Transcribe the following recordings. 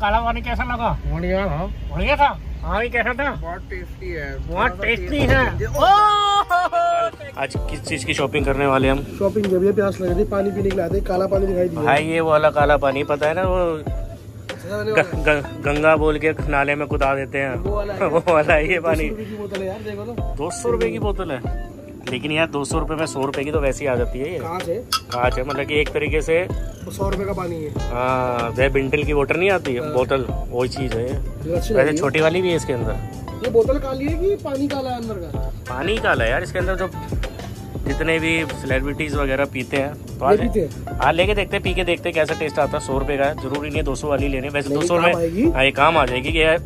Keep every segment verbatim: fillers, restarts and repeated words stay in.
काला पानी कैसा लगा? बढ़िया था। बढ़िया था? हाँ ये कैसा था? बहुत टेस्टी है। बहुत टेस्टी है। आज किस चीज की शॉपिंग करने वाले हम? शॉपिंग जब ये प्यास लग रही पानी पीने के लिए काला पानी दिखाई दिया। भाई ये वाला काला पानी पता है ना वो गंगा बोल के नाले में कुदा देते हैं वो वाला है, वो वाला है ये पानी। दो सौ रुपए की बोतल है लेकिन यार दो सौ रुपए में सौ रुपए की तो वैसी आ जाती है। ये कहाँ से? मतलब कि एक तरीके से सौ रुपए का पानी है। हाँ वह बिंटल की वाटर नहीं आती है बोतल, वही चीज है। वैसे छोटी वाली भी है इसके अंदर। ये बोतल काली है कि पानी काला है? अंदर का पानी काला है यार इसके अंदर। जो जितने भी सेलिब्रिटीज वगैरह पीते हैं तो हाँ लेके देखते हैं, पी के देखते हैं कैसा टेस्ट आता है। सौ रुपए का है, जरूरी नहीं है दो सौ वाली लेने। वैसे दो सौ में हाँ ये काम आ जाएगी कि यार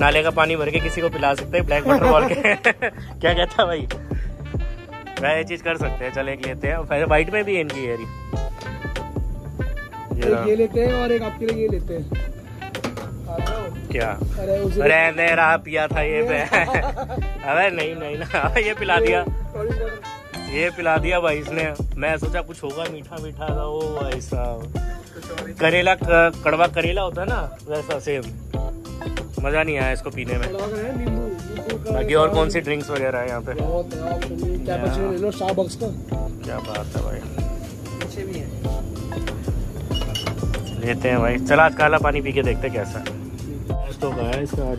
नाले का पानी भर के किसी को पिला सकते हैं ब्लैक वाटर बॉल के। क्या कहता है भाई? वह ये चीज कर सकते हैं। चल एक लेते हैं। वैसे वाइट में भी इनकी है ये लेते हैं और एक आपके लिए ये लेते हैं। क्या अरे मेरा पिया था ये। अरे नहीं नहीं ना ये पिला दिया, ये पिला दिया भाई इसने। मैं सोचा कुछ होगा मीठा मीठा था। ओ भाई साहब करेला कड़वा करेला होता है ना वैसा सेम। मजा नहीं आया इसको पीने में। बाकी और कौन सी ड्रिंक्स वगैरह है यहाँ पे? क्या बात है भाई। लेते हैं भाई। चला आज काला पानी पी के देखते कैसा तो है इसका। आज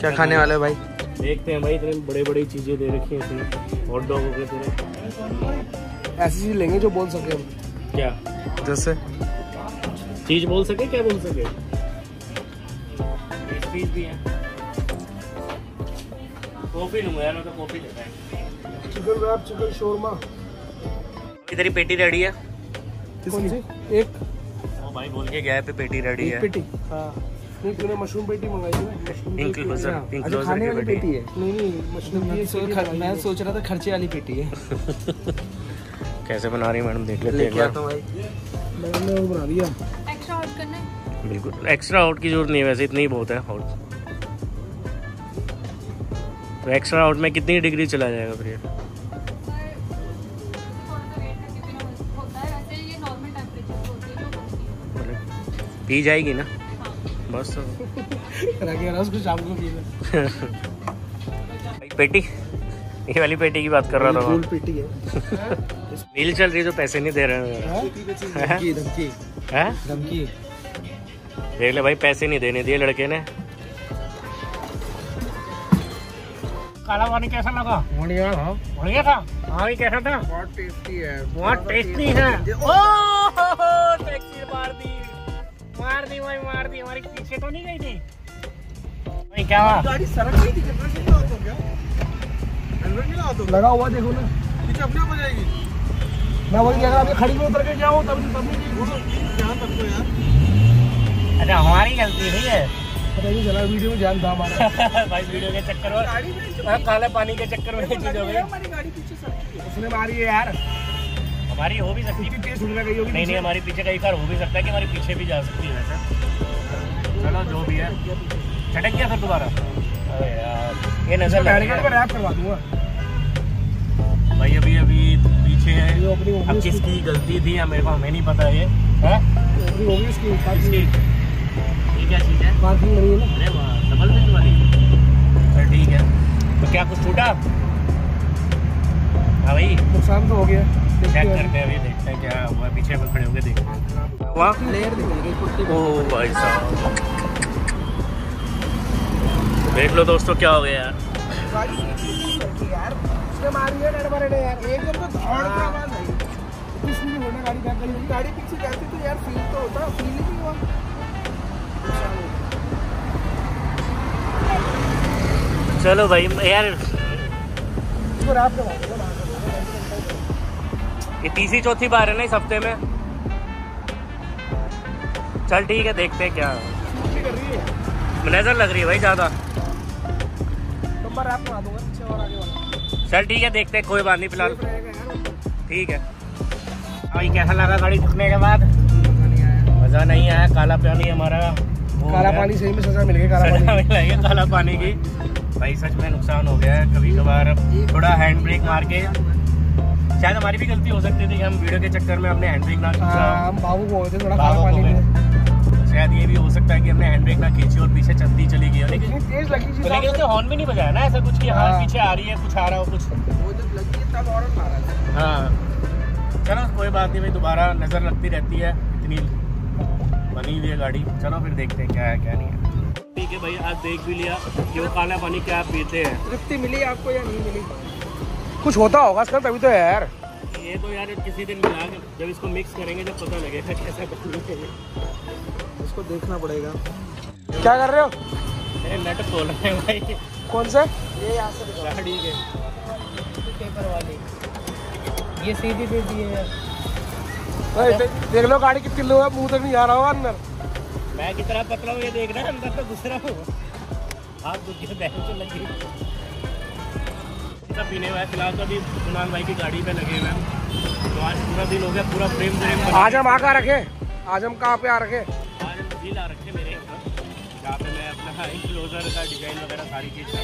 क्या खाने वाले भाई? देखते हैं भाई। इतने बड़े बड़ी चीजें दे रखी है इसमें। हॉट डॉग हो गए, ऐसी चीज लेंगे जो बोल सके। क्या जैसे चीज बोल सके? क्या बोल सके? चीज भी है। कॉफी लूंगा यार मैं तो। कॉफी लेता है। Chicken wrap, chicken shawarma. कितनी पेटी रेडी है? कौन सी? एक। ओ भाई बोल के गया है पे पेटी रेडी है। पेटी हां नहीं तूने मशरूम पेटी मंगाई है। इंक्लोजर इंक्लोजर की पेटी है। नहीं नहीं मशरूम ये सोच रहा मैं सोच रहा था खर्चे वाली पेटी है। कैसे बना रही मैडम देख लेते हैं। क्या तो भाई मैंने वो बना दिया। एक्स्ट्रा हॉट करना है? बिल्कुल एक्स्ट्रा हॉट की जरूरत नहीं है, वैसे इतनी ही बहुत है हॉट। तो एक्स्ट्रा हॉट में कितनी डिग्री चला जाएगा फिर? ये पी जाएगी ना बस। पेटी ये वाली पेटी की बात कर रहा था। पेटी है मील चल रही है जो पैसे नहीं दे रहे हैं। धमकी है धमकी। देख ले भाई पैसे नहीं देने दिए लड़के ने। काला पानी कैसा लगा? बढ़िया था। बढ़िया था? हाँ ये कैसा था? बहुत टेस्टी है। बहुत टेस्टी है। ओह टैक्सी मार दी मार दी भाई मार दी। हमारी पीछे तो नहीं गई थी भाई? क्या हुआ? गाड़ी सड़क गई थी। कितना कितना होता क्या? हेलमेट नहीं लगा तो लगा हुआ देखो ना पीछे अपने आप जाएगी। मैं वही कह रहा हूं खड़ी में उतर के जाओ तब तब नहीं घुसो ध्यान रखो यार। अच्छा हमारी गलती नहीं है। पता नहीं चला वीडियो में जान था हमारा। भाई वीडियो के चक्कर में काले पानी के चक्कर में चीज हो गई। हमारी गाड़ी पीछे सड़क उसने मारी है यार। हमारी हो भी सकती है पीछे छूट गई होगी। नहीं नहीं हमारी पीछे कई कार हो भी सकता है कि हमारी पीछे भी जा सकती है। वैसे चलो जो भी है चटक गया फिर दोबारा। अरे यार ये नजर लग रही है मैं रैप करवा दूंगा भाई। अभी अभी पीछे है। अब किसकी गलती थी मेरे को हमें नहीं पता। ये है ये क्या चीज़ है? अरे डबल बेड वाली। चल ठीक है तो क्या कुछ छूटा? हाँ भाई नुकसान तो हो गया। चेक करते हैं अभी देखते हैं क्या हुआ। पीछे पर खड़े होके देखते हैं। वाह प्लेयर दिखेंगे कुत्ते। ओह भाई साहब देख लो दोस्तों क्या हो गया यार। गाड़ी लड़की यार उसने मारी है डर मारे यार। एकदम तो धड़ का आवाज आई। कुछ नहीं होना गाड़ी बैक कर ली। गाड़ी पीछे जाती तो यार फील तो होता। फील ही नहीं हुआ। चलो भाई यार इसको रैप करवा दो। ये तीसरी चौथी बार है ना इस हफ्ते में। चल ठीक है देखते हैं क्या कर रही है। नजर लग रही है भाई ज्यादा। चल ठीक है देखते हैं कोई बात नहीं फिलहाल। ठीक है भाई कैसा लगा गाड़ी झुकने के बाद? मजा नहीं आया। काला पानी हमारा काला पानी सही में सजा मिल गई। काला पानी काला पानी की भाई सच में नुकसान हो गया है। कभी कभार थोड़ा हैंड ब्रेक मार के शायद हमारी भी गलती हो सकती थी। हम वीडियो के चक्कर में हमने हैंड ब्रेक ना खींचा। हम बाबू को थोड़ा काला पानी में शायद ये भी हो सकता है कि हमने हैंड ब्रेक ना खींची और पीछे चलती चली गई, लेकिन तेज लगी थी। लेकिन उसने हॉर्न भी नहीं बजाया ना ऐसा कुछ कि हाँ पीछे आ रही है, कुछ आ रहा हो कुछ, वो जब लगी तब हॉर्न मारा था। हाँ चलो कोई बात नहीं भाई, दोबारा नज़र लगती रहती है, इतनी बनी हुई है गाड़ी। चलो फिर देखते हैं क्या है क्या नहीं है। ठीक है भाई, आज देख भी लिया कि वो खाना पानी क्या पीते हैं, तृप्ति मिली आपको या नहीं मिली? कुछ होता होगा सर तभी तो यार। ये तो यार किसी दिन मिला जब इसको मिक्स करेंगे, जब पता लगेगा कैसा करेंगे, इसको देखना पड़ेगा। क्या कर रहे हो? नट खोल रहे हैं भाई। कौन सा? ये यहाँ से गाड़ी के पेपर वाली, ये सीधी सीधी है यार। देख लो गाड़ी कितनी लो है, मुँह तक नहीं जा रहा होगा अंदर। मैं कितना पतला हूँ ये देख रहा है, अंदर तो घुस रहा हूँ। आप दुखी बैग तो लगी इतना पीने हुआ है। फिलहाल तो अभी सुनान भाई की गाड़ी पे लगे हुए हैं, तो आज पूरा दिन हो गया पूरा फ्रेम फ्रेम। आज हम आ रखे, आज हम कहाँ पे आ रखे? आज हम झील आ रखे मेरे यहाँ, जहाँ पे मैं अपना इंक्लोजर का डिजाइन वगैरह सारी चीज़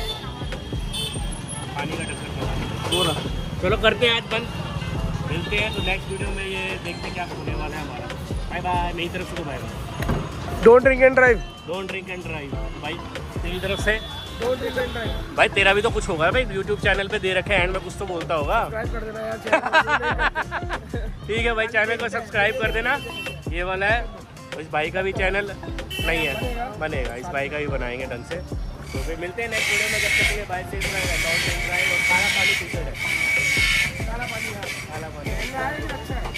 पानी का टक्कर पूरा। चलो करते हैं आज बंद, मिलते हैं तो नेक्स्ट वीडियो में, ये देखते हैं क्या होने वाला है हमारा। बाय बाय मेरी तरफ से, bye bye. Don't drink and drive. Don't drink and drive. भाई तेरी तरफ से Don't drink and drive. भाई तेरा भी तो कुछ होगा भाई, YouTube चैनल पे दे रखे हैं, कुछ तो बोलता होगा। सब्सक्राइब कर देना यार। ठीक है भाई, चैनल को सब्सक्राइब कर देना। ये वाला है इस भाई का भी चैनल नहीं है, बनेगा इस भाई का भी बनाएंगे ढंग से। तो फिर मिलते हैं नेक्स्ट वीडियो में, जब तक के लिए बाय। सेफ रहेगा, डोंट ड्रिंक ड्राइव। और काला पानी पीते रहे, काला पानी, काला पानी।